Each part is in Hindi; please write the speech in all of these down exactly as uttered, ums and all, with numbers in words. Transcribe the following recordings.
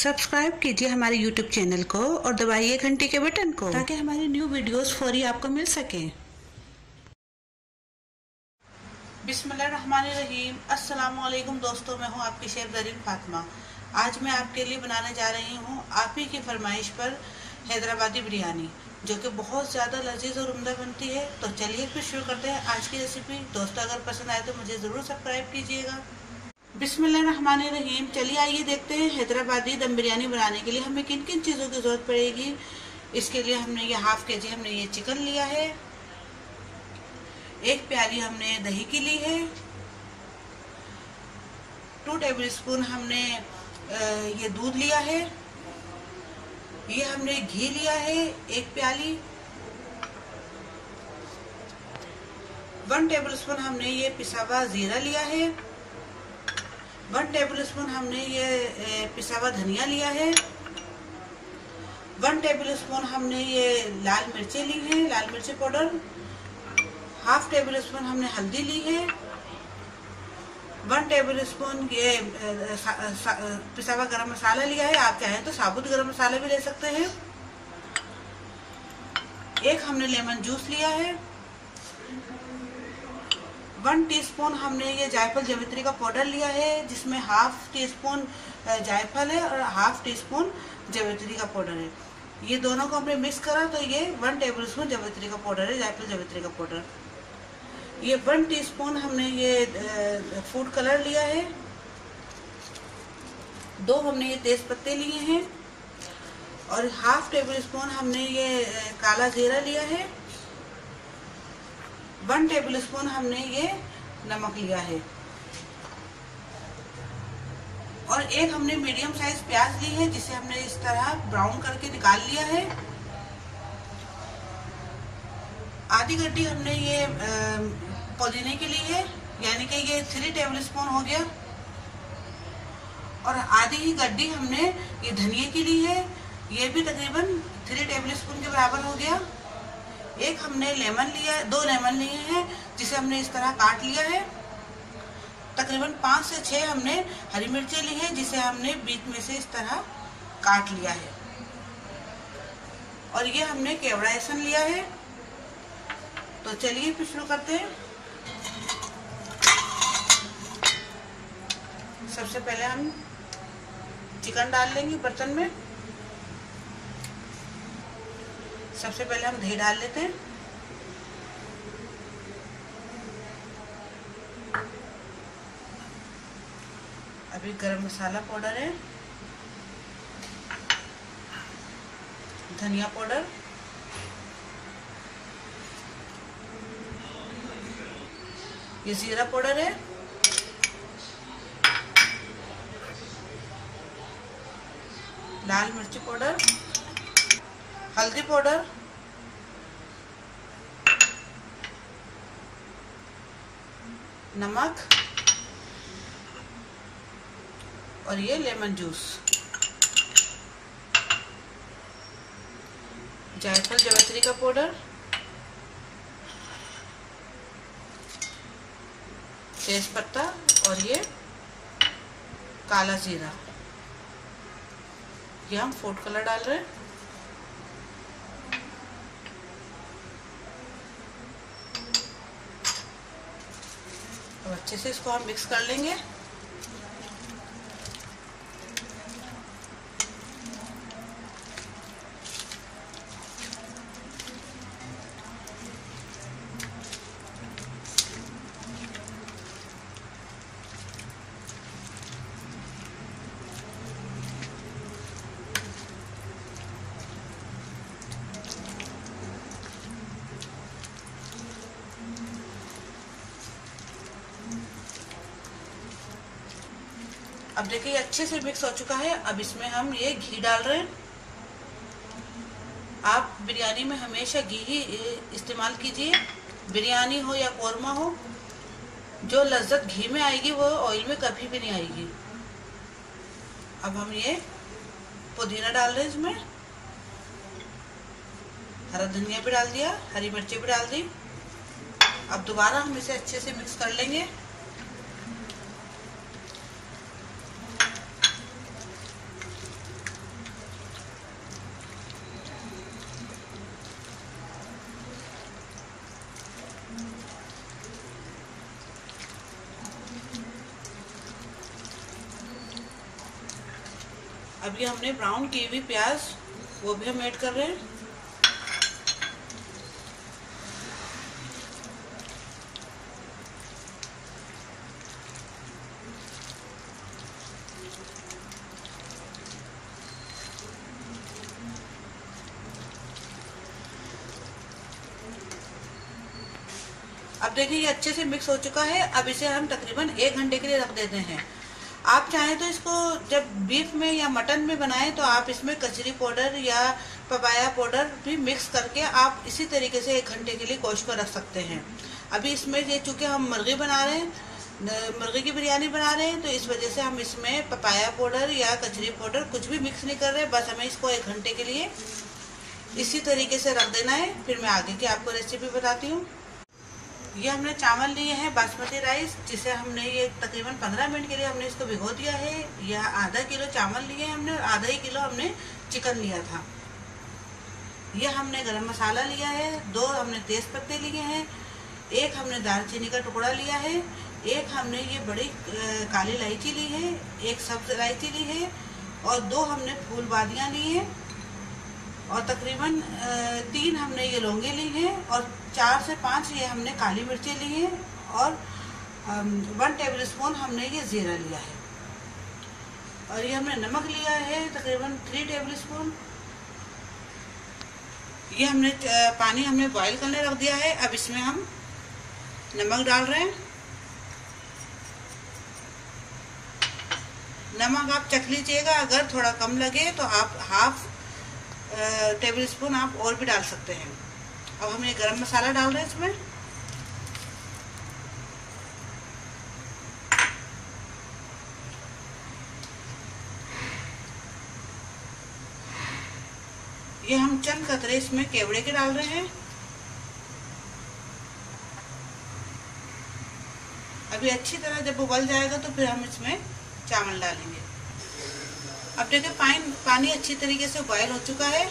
सब्सक्राइब कीजिए हमारे यूट्यूब चैनल को और दबाइए घंटी के बटन को ताकि हमारी न्यू वीडियोस फौरी आपको मिल सकें। बिस्मिल्लाहिर्रहमानिर्रहीम। अस्सलामु अलैकुम दोस्तों, मैं हूँ आपकी शेफ ज़रीन फातिमा। आज मैं आपके लिए बनाने जा रही हूँ आप ही की फरमाइश पर हैदराबादी बिरयानी, जो कि बहुत ज़्यादा लजीज और उम्दा बनती है। तो चलिए फिर शुरू करते हैं आज की रेसिपी। दोस्तों अगर पसंद आए तो मुझे ज़रूर सब्सक्राइब कीजिएगा। बिस्मिल्लाहिर्रहमानिर्रहीम। चलिए आइए देखते हैं हैदराबादी दम बिरयानी बनाने के लिए हमें किन किन चीज़ों की ज़रूरत पड़ेगी। इसके लिए हमने ये हाफ़ के जी हमने ये चिकन लिया है, एक प्याली हमने दही की ली है, टू टेबल स्पून हमने ये दूध लिया है, ये हमने घी लिया है एक प्याली, वन टेबलस्पून हमने ये पिसा हुआ जीरा लिया है, वन टेबलस्पून हमने ये पिसा हुआ धनिया लिया है, वन टेबलस्पून हमने ये लाल मिर्चें ली हैं, लाल मिर्ची पाउडर, हाफ टेबलस्पून हमने हल्दी ली है, वन टेबलस्पून ये पिसा हुआ गरम मसाला लिया है। आप चाहें तो साबुत गरम मसाला भी ले सकते हैं। एक हमने लेमन जूस लिया है, वन टीस्पून हमने ये जायफल जावित्री का पाउडर लिया है, जिसमें हाफ टी स्पून जायफल है और हाफ टी स्पून जावित्री का पाउडर है। ये दोनों को हमने मिक्स करा तो ये वन टेबलस्पून जावित्री का पाउडर है, जायफल जावित्री का पाउडर। ये वन टीस्पून हमने ये फूड कलर लिया है, दो हमने ये तेज पत्ते लिए हैं, और हाफ टेबल स्पून हमने ये काला जीरा लिया है, वन टेबल स्पून हमने ये नमक लिया है, और एक हमने मीडियम साइज प्याज ली है, जिसे हमने इस तरह ब्राउन करके निकाल लिया है। आधी गड्ढी हमने ये पुदीने के लिए है, यानी कि ये थ्री टेबलस्पून हो गया, और आधी ही गड्ढी हमने ये धनिया की ली है, ये भी तकरीबन थ्री टेबलस्पून के बराबर हो गया। एक हमने लेमन लिया, दो लेमन लिए हैं, जिसे हमने इस तरह काट लिया है। तकरीबन पाँच से छः हमने हरी मिर्चें ली हैं, जिसे हमने बीच में से इस तरह काट लिया है, और ये हमने केवड़ा लहसुन लिया है। तो चलिए फिर शुरू करते हैं। सबसे पहले हम चिकन डाल लेंगे बर्तन में। सबसे पहले हम दही डाल लेते हैं, अभी गरम मसाला पाउडर है, धनिया पाउडर, ये जीरा पाउडर है, लाल मिर्ची पाउडर, हल्दी पाउडर, नमक, और ये लेमन जूस, जायफल जावित्री का पाउडर, तेज पत्ता, और ये काला जीरा, ये हम फूड कलर डाल रहे हैं। अब अच्छे से इसको हम मिक्स कर लेंगे। अब देखिए अच्छे से मिक्स हो चुका है। अब इसमें हम ये घी डाल रहे हैं। आप बिरयानी में हमेशा घी ही इस्तेमाल कीजिए, बिरयानी हो या कौरमा हो, जो लज्जत घी में आएगी वो ऑयल में कभी भी नहीं आएगी। अब हम ये पुदीना डाल रहे हैं, इसमें हरा धनिया भी डाल दिया, हरी मिर्ची भी डाल दी। अब दोबारा हम इसे अच्छे से मिक्स कर लेंगे। अभी हमने ब्राउन की हुई प्याज वो भी हम ऐड कर रहे हैं। अब देखिए ये अच्छे से मिक्स हो चुका है। अब इसे हम तकरीबन एक घंटे के लिए रख देते हैं। आप चाहें तो इसको जब बीफ में या मटन में बनाएं तो आप इसमें कचरी पाउडर या पपाया पाउडर भी मिक्स करके आप इसी तरीके से एक घंटे के लिए गोश्त को रख सकते हैं। अभी इसमें ये चूँकि हम मुर्गी बना रहे हैं, मुर्गी की बिरयानी बना रहे हैं, तो इस वजह से हम इसमें पपाया पाउडर या कचरी पाउडर कुछ भी मिक्स नहीं कर रहे। बस हमें इसको एक घंटे के लिए इसी तरीके से रख देना है। फिर मैं आगे की आपको रेसिपी बताती हूँ। ये हमने चावल लिए हैं बासमती राइस, जिसे हमने ये तकरीबन पंद्रह मिनट के लिए हमने इसको भिगो दिया है। यह आधा किलो चावल लिए हैं हमने और आधा ही किलो हमने चिकन लिया था। यह हमने गरम मसाला लिया है, दो हमने तेज पत्ते लिए हैं, एक हमने दालचीनी का टुकड़ा लिया है, एक हमने ये बड़ी काली इलायची ली है, एक सब्ज इलायची ली है और दो हमने फूल बादियाँ ली हैं और तकरीबन तीन हमने ये लौंगे ली हैं और चार से पाँच ये हमने काली मिर्चें ली हैं और वन टेबल स्पून हमने ये ज़ीरा लिया है और ये हमने नमक लिया है तकरीबन थ्री टेबल स्पून। ये हमने पानी हमने बॉईल करने रख दिया है। अब इसमें हम नमक डाल रहे हैं। नमक आप चख लीजिएगा, अगर थोड़ा कम लगे तो आप हाफ टेबल स्पून आप और भी डाल सकते हैं। अब हम ये गरम मसाला डाल रहे हैं इसमें। ये हम चंद कतरे इसमें केवड़े के डाल रहे हैं। अभी अच्छी तरह जब उबल जाएगा तो फिर हम इसमें चावल डालेंगे। अब देखिए पानी पानी अच्छी तरीके से बॉयल हो चुका है।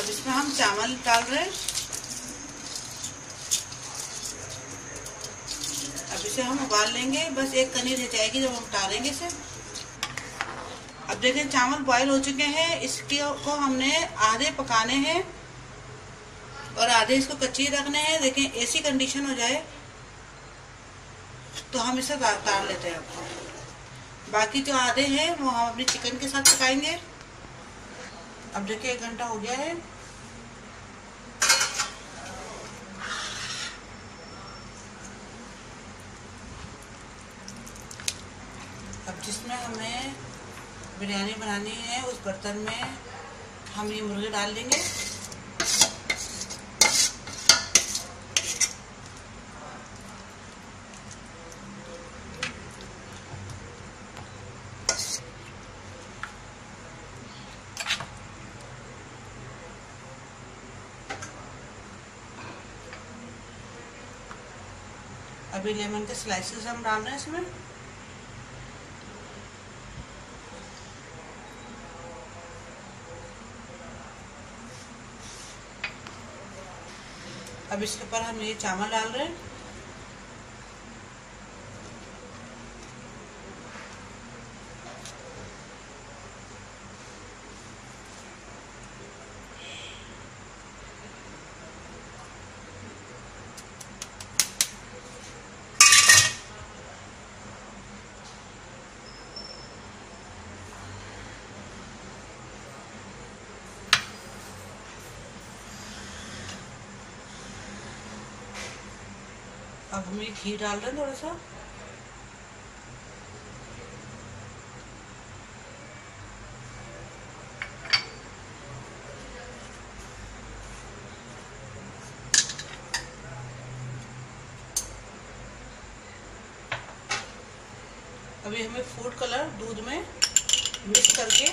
अब इसमें हम चावल डाल रहे हैं। अब इसे हम उबाल लेंगे, बस एक कनी रह जाएगी जब हम उतारेंगे इसे। अब देखिए चावल बॉयल हो चुके हैं। इसके को हमने आधे पकाने हैं और आधे इसको कच्चे रखने हैं। देखें ऐसी कंडीशन हो जाए तो हम इसे उतार लेते हैं। आपको बाकी जो आधे हैं वो हम अपने चिकन के साथ पकाएंगे। अब देखिए एक घंटा हो गया है। अब जिसमें हमें बिरयानी बनानी है उस बर्तन में हम ये मुर्गी डाल देंगे। अभी लेमन के स्लाइसेस हम डाल रहे हैं इसमें। अब इसके ऊपर हम ये चावल डाल रहे हैं। अब हम ये घी डाल रहे हैं थोड़ा सा। अभी हमें फूड कलर दूध में मिक्स करके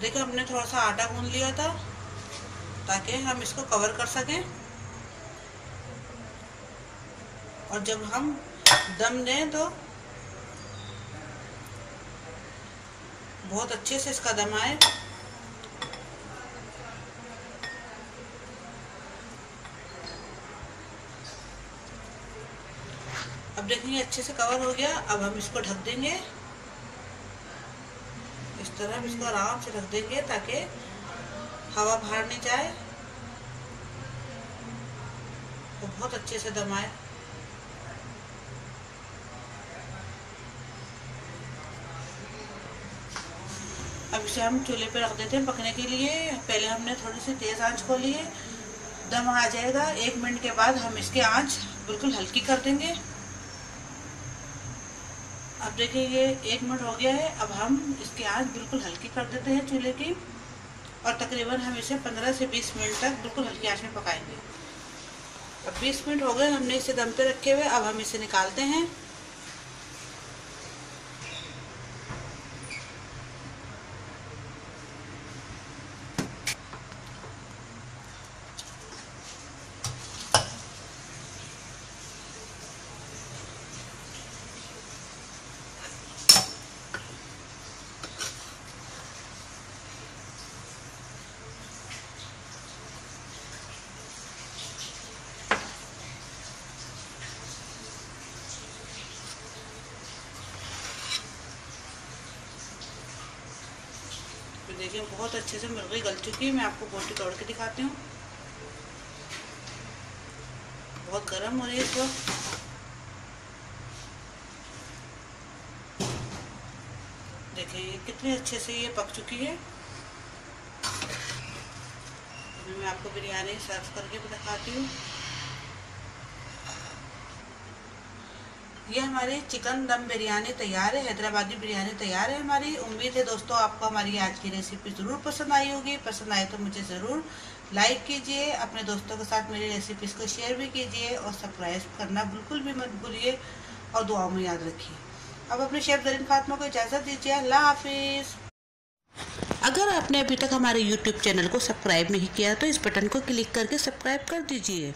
देखो हमने थोड़ा सा आटा गूंद लिया था ताकि हम इसको कवर कर सकें, और जब हम दम दें तो बहुत अच्छे से इसका दम आए। अब देखिए अच्छे से कवर हो गया। अब हम इसको ढक देंगे, इस तरह हम इसको आराम से रख देंगे ताकि हवा बाहर नहीं जाए, तो बहुत अच्छे से दम आए। अब इसे हम चूल्हे पे रख देते हैं पकने के लिए। पहले हमने थोड़ी सी तेज आंच खोली है, दम आ जाएगा। एक मिनट के बाद हम इसकी आंच बिल्कुल हल्की कर देंगे। अब देखिए ये एक मिनट हो गया है। अब हम इसकी आंच बिल्कुल हल्की कर देते हैं चूल्हे की, और तकरीबन हम इसे पंद्रह से बीस मिनट तक बिल्कुल हल्की आंच में पकाएंगे। अब बीस मिनट हो गए हमने इसे दम पे रखे हुए। अब हम इसे निकालते हैं। देखिए बहुत अच्छे से मुर्गी गल चुकी है। मैं आपको बोटी तोड़ के दिखाती हूँ। बहुत गर्म हो रही है इस वक्त। देखिए कितने अच्छे से ये पक चुकी है। मैं आपको बिरयानी सर्व करके भी दिखाती हूँ। ये हमारी चिकन दम बिरयानी तैयार है, हैदराबादी बिरयानी तैयार है हमारी। उम्मीद है दोस्तों आपको हमारी आज की रेसिपी ज़रूर पसंद आई होगी। पसंद आए तो मुझे ज़रूर लाइक कीजिए, अपने दोस्तों के साथ मेरी रेसिपीज़ को शेयर भी कीजिए, और सब्सक्राइब करना बिल्कुल भी मत भूलिए, और दुआओं में याद रखिए। अब अपने शेफ ज़रीन फातिमा को इजाज़त दीजिए। अल्लाह हाफिज़। अगर आपने अभी तक हमारे यूट्यूब चैनल को सब्सक्राइब नहीं किया तो इस बटन को क्लिक करके सब्सक्राइब कर दीजिए।